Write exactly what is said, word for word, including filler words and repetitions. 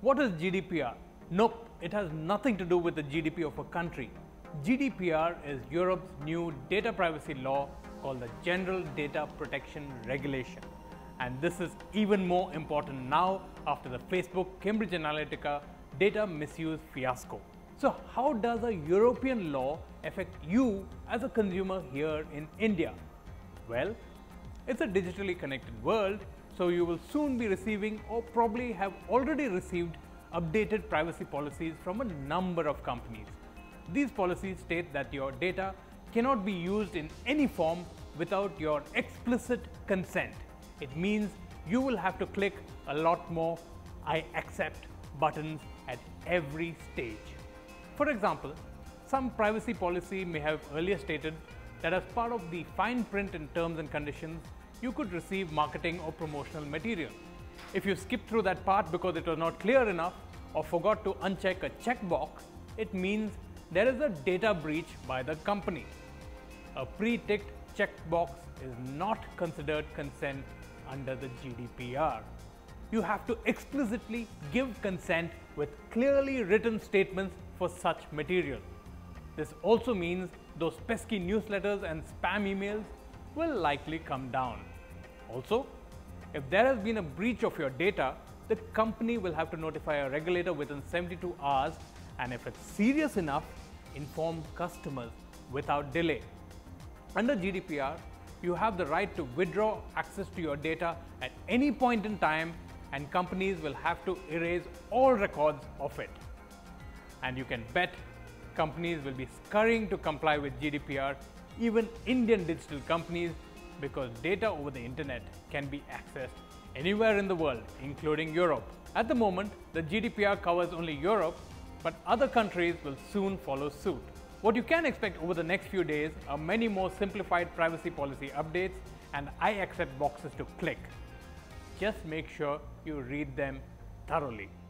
What is G D P R? Nope, it has nothing to do with the G D P of a country. G D P R is Europe's new data privacy law called the General Data Protection Regulation. And this is even more important now after the Facebook Cambridge Analytica data misuse fiasco. So how does a European law affect you as a consumer here in India? Well, it's a digitally connected world, so you will soon be receiving or probably have already received updated privacy policies from a number of companies. These policies state that your data cannot be used in any form without your explicit consent. It means you will have to click a lot more "I accept" buttons at every stage. For example, some privacy policy may have earlier stated that as part of the fine print in terms and conditions, you could receive marketing or promotional material. If you skip through that part because it was not clear enough or forgot to uncheck a checkbox, it means there is a data breach by the company. A pre-ticked checkbox is not considered consent under the G D P R. You have to explicitly give consent with clearly written statements for such material. This also means those pesky newsletters and spam emails will likely come down. Also, if there has been a breach of your data, the company will have to notify a regulator within seventy-two hours, and if it's serious enough, inform customers without delay. Under G D P R, you have the right to withdraw access to your data at any point in time, and companies will have to erase all records of it. And you can bet companies will be scurrying to comply with G D P R, even Indian digital companies, because data over the internet can be accessed anywhere in the world, including Europe. At the moment, the G D P R covers only Europe, but other countries will soon follow suit. What you can expect over the next few days are many more simplified privacy policy updates and "I accept" boxes to click. Just make sure you read them thoroughly.